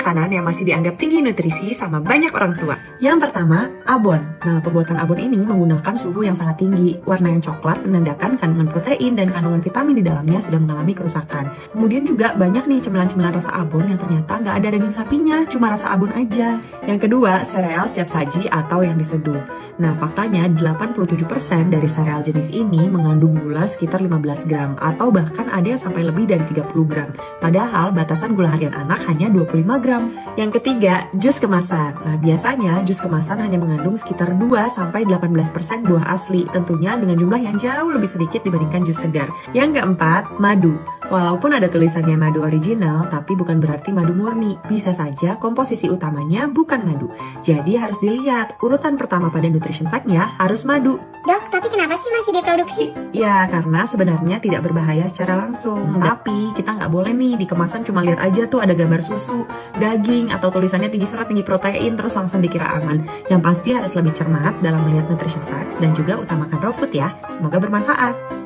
makanan yang masih dianggap tinggi nutrisi sama banyak orang tua. Yang pertama, abon. Nah, pembuatan abon ini menggunakan suhu yang sangat tinggi. Warna yang coklat menandakan kandungan protein dan kandungan vitamin di dalamnya sudah mengalami kerusakan. Kemudian juga banyak nih cemilan-cemilan rasa abon yang ternyata nggak ada daging sapinya, cuma rasa abon aja. Yang kedua, sereal siap saji atau yang diseduh. Nah, faktanya 87% dari sereal jenis ini mengandung gula sekitar 15 gram atau bahkan ada yang sampai lebih dari 30 gram. Padahal batasan gula harian anak hanya 25 gram. Yang ketiga, jus kemasan. Nah, biasanya jus kemasan hanya mengandung sekitar 2-18% buah asli, tentunya dengan jumlah yang jauh lebih sedikit dibandingkan jus segar. Yang keempat, madu. Walaupun ada tulisannya madu original, tapi bukan berarti madu murni. Bisa saja komposisi utamanya bukan madu. Jadi harus dilihat, urutan pertama pada nutrition fact-nya harus madu. Dok, tapi kenapa sih masih diproduksi? Ya, karena sebenarnya tidak berbahaya secara langsung. Tapi kita nggak boleh nih di kemasan cuma lihat aja tuh ada gambar susu, daging, atau tulisannya tinggi serat, tinggi protein, terus langsung dikira aman. Yang pasti harus lebih cermat dalam melihat nutrition facts dan juga utamakan raw food ya. Semoga bermanfaat.